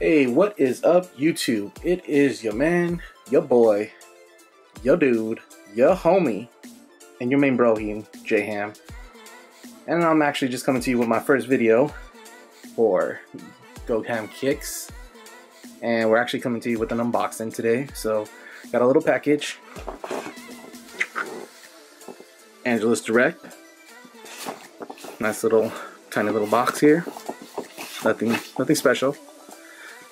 Hey, what is up, YouTube? It is your man, your boy, your dude, your homie, and your main broheen, GoHam. And I'm actually just coming to you with my first video for GoHam Kicks. And we're actually coming to you with an unboxing today. So, got a little package. Angelus Direct. Nice little, tiny little box here. Nothing special.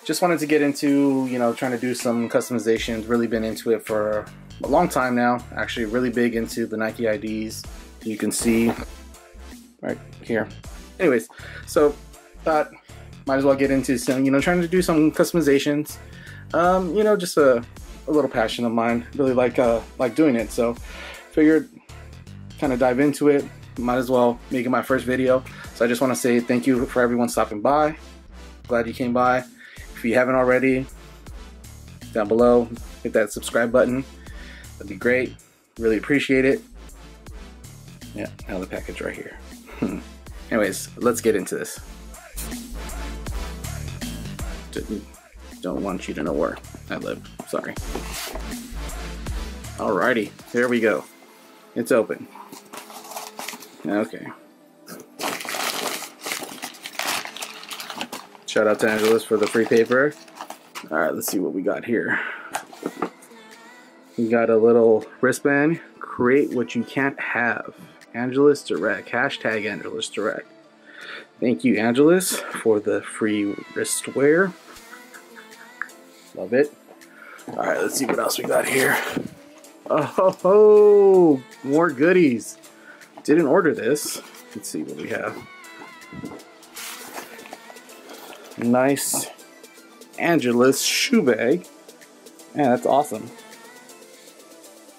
Just wanted to get into, you know, trying to do some customizations. Really been into it for a long time now. Actually really big into the Nike IDs. You can see right here. Anyways, so thought might as well get into some, you know, trying to do some customizations. You know, just a little passion of mine. Really like doing it. So figured kind of dive into it. Might as well make it my first video. So I just want to say thank you for everyone stopping by. Glad you came by. If you haven't already, down below, hit that subscribe button. That'd be great. Really appreciate it. Yeah, another package right here. Anyways, let's get into this. Don't want you to know where I live. Sorry. Alrighty, here we go. It's open. Okay. Shout out to Angelus for the free paper. Alright, let's see what we got here. We got a little wristband. Create what you can't have. Angelus Direct. Hashtag Angelus Direct. Thank you, Angelus, for the free wristwear. Love it. Alright, let's see what else we got here. Oh, more goodies. Didn't order this. Let's see what we have. Nice Angelus shoe bag. Yeah, that's awesome.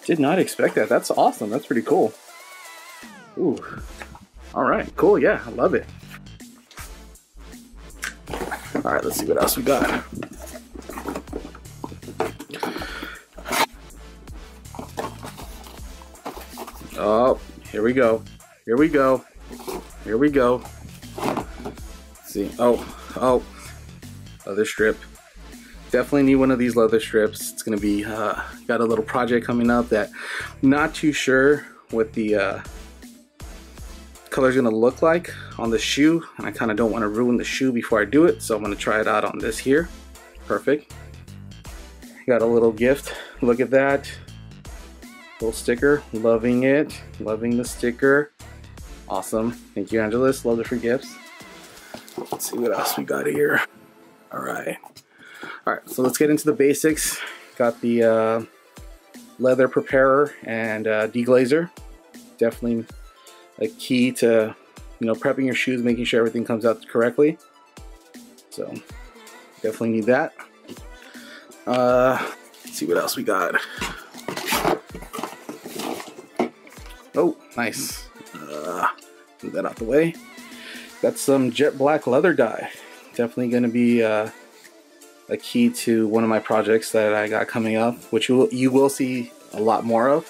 Did not expect that. That's awesome. That's pretty cool. Ooh. Alright, cool. Yeah, I love it. Alright, let's see what else we got. Oh, here we go. Here we go. Here we go. Let's see. Oh, leather strip. Definitely need one of these leather strips. It's gonna be got a little project coming up that not too sure what the color's gonna look like on the shoe, and I kind of don't want to ruin the shoe before I do it, so I'm gonna try it out on this here. Perfect. Got a little gift. Look at that little sticker. Loving it. Loving the sticker. Awesome. Thank you, Angelus. Love the free gifts. Let's see what else we got here. All right, so let's get into the basics. Got the leather preparer and deglazer. Definitely a key to, you know, prepping your shoes, making sure everything comes out correctly. So definitely need that. Let's see what else we got. Oh, nice. Move that out the way. Got some jet black leather dye. Definitely going to be a key to one of my projects that I got coming up, which you will see a lot more of.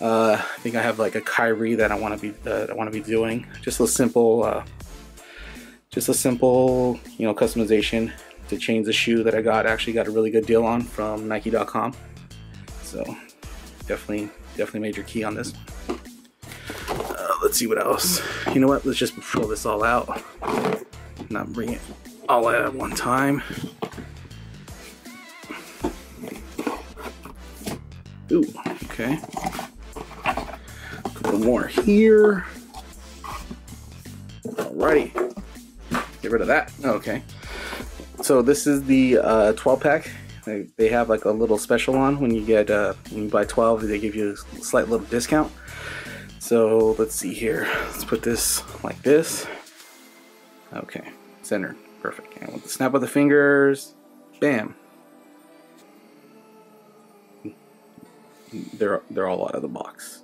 I think I have like a Kyrie that I want to be doing. Just a simple, you know, customization to change the shoe that I got. I actually got a really good deal on from Nike.com. So definitely major key on this. Let's see what else. You know what? Let's just fill this all out. Not bring it all out at one time. Ooh, okay. A couple more here. Alrighty. Get rid of that. Okay. So this is the 12 pack. They have like a little special on when you get when you buy 12. They give you a slight little discount. So let's see here. Let's put this like this. Okay, centered, perfect. And with the snap of the fingers, bam. They're all out of the box.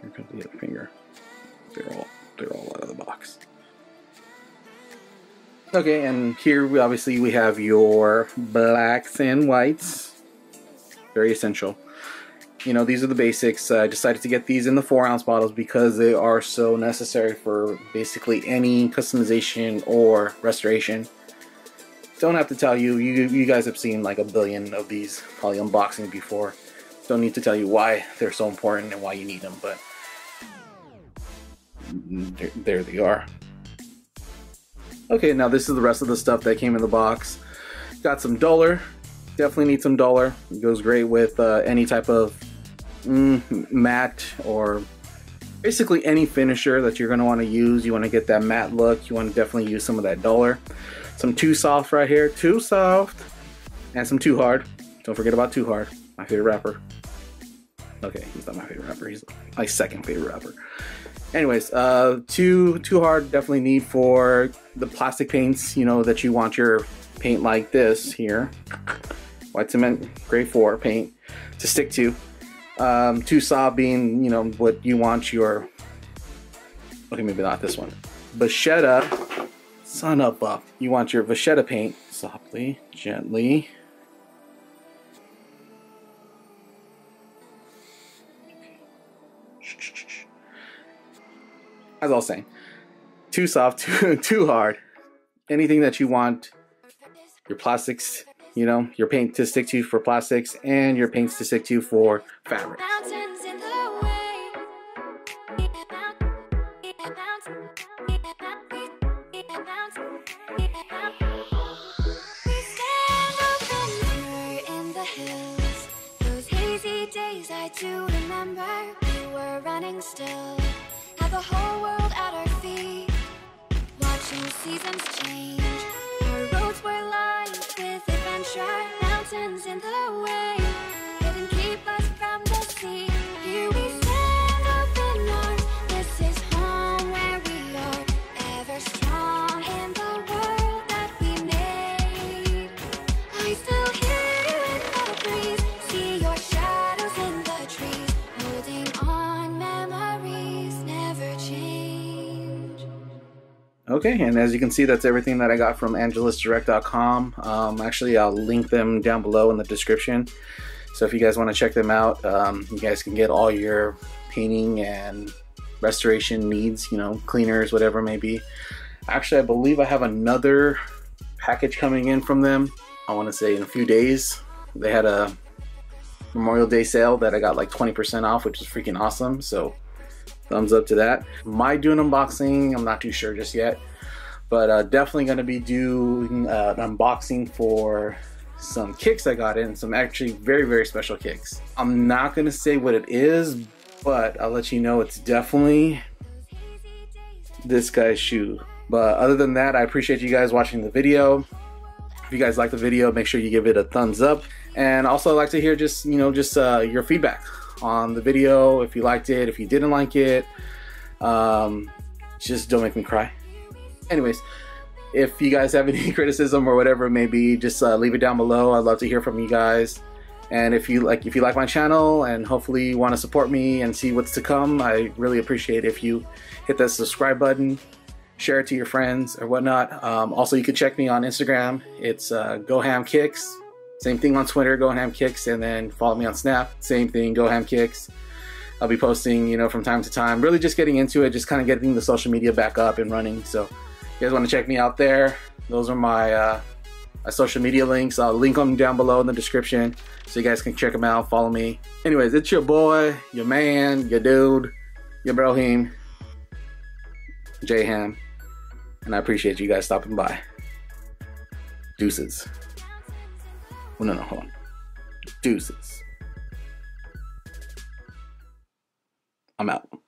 Here comes the other finger. They're all out of the box. Okay, and here we obviously have your blacks and whites. Very essential. you know, these are the basics. I decided to get these in the 4-ounce bottles because they are so necessary for basically any customization or restoration. Don't have to tell you, you guys have seen like a billion of these probably unboxing before. Don't need to tell you why they're so important and why you need them, but there they are. Okay, now this is the rest of the stuff that came in the box. Got some dollar. Definitely need some dollar. It goes great with any type of matte or basically any finisher that you're going to want to use. You want to get that matte look. You want to definitely use some of that dollar. Some too soft right here. Too soft. And some too hard. Don't forget about too hard. My favorite rapper. Okay, he's not my favorite rapper. He's my second favorite rapper. Anyways, too hard, definitely need for the plastic paints, you know, that you want your paint like this here. White cement grade 4 paint to stick to. Too soft being, you know, what you want your, okay, maybe not this one. Vachetta, son of a, you want your Vachetta paint softly, gently. As I was saying, too soft, too hard. Anything that you want your plastics, you know, your paint to stick to for plastics and your paints to stick to for fabric. The whole world at our feet, watching seasons change. Our roads were lined with adventure, mountains in the way, didn't keep us from the sea. Here we stand open arms, this is home where we are, ever strong in the world that we made. I still hear you in the breeze, see your shadows in the trees, holding on memories. Okay, and as you can see, that's everything that I got from angelusdirect.com. Actually, I'll link them down below in the description. So if you guys want to check them out, you guys can get all your painting and restoration needs, you know, cleaners, whatever it may be. Actually, I believe I have another package coming in from them. I want to say in a few days. They had a Memorial Day sale that I got like 20% off, which is freaking awesome. So thumbs up to that. Might do an unboxing, I'm not too sure just yet, but definitely going to be doing an unboxing for some kicks I got in, some actually very, very special kicks. I'm not going to say what it is, but I'll let you know it's definitely this guy's shoe. But other than that, I appreciate you guys watching the video. If you guys like the video, make sure you give it a thumbs up, and also I'd like to hear just, you know, just your feedback on the video, if you liked it, if you didn't like it. Just don't make me cry. Anyways, if you guys have any criticism or whatever it may be, just leave it down below. I'd love to hear from you guys. And if you like my channel and hopefully you want to support me and see what's to come, I really appreciate if you hit that subscribe button, share it to your friends or whatnot. Also, you can check me on Instagram. It's GoHam Kicks. Same thing on Twitter, GoHam Kicks, and then follow me on Snap. Same thing, GoHam Kicks. I'll be posting, you know, from time to time. Really just getting into it, just kind of getting the social media back up and running. So if you guys want to check me out there, those are my social media links. I'll link them down below in the description so you guys can check them out, follow me. Anyways, it's your boy, your man, your dude, your broheem, J-Ham, and I appreciate you guys stopping by. Deuces. Well, no, hold on. Deuces. I'm out.